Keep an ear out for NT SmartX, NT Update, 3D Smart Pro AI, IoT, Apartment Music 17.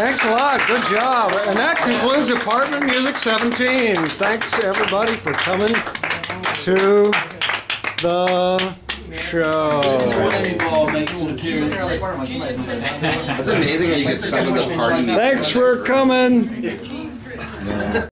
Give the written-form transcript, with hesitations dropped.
Thanks a lot. Good job. And that concludes Apartment Music 17. Thanks, everybody, for coming to the show. That's amazing how you get some of the party. Thanks for coming.